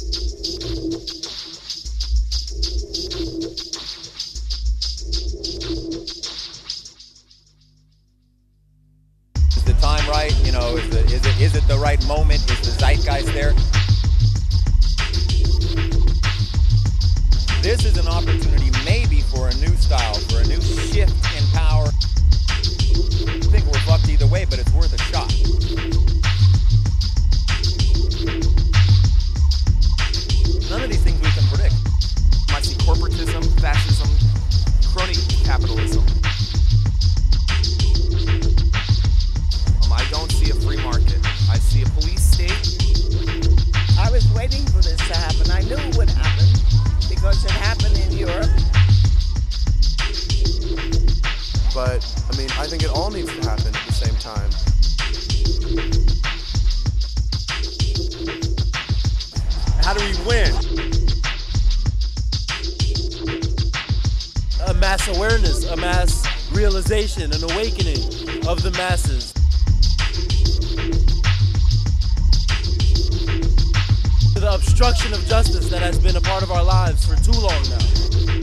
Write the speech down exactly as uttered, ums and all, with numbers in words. Is the time right? You know, is, the, is, it, is it the right moment? Is the zeitgeist there? This is an opportunity maybe for a new style, for a new shift in power. I think we're fucked either way, but it's worth a shot. None of these things we can predict. I see corporatism, fascism, crony capitalism. Um, I don't see a free market. I see a police state. I was waiting for this to happen. I knew it would happen. Because it happened in Europe. But, I mean, I think it all needs to happen at the same time. How do we win? A mass awareness, a mass realization, an awakening of the masses. The obstruction of justice that has been a part of our lives for too long now.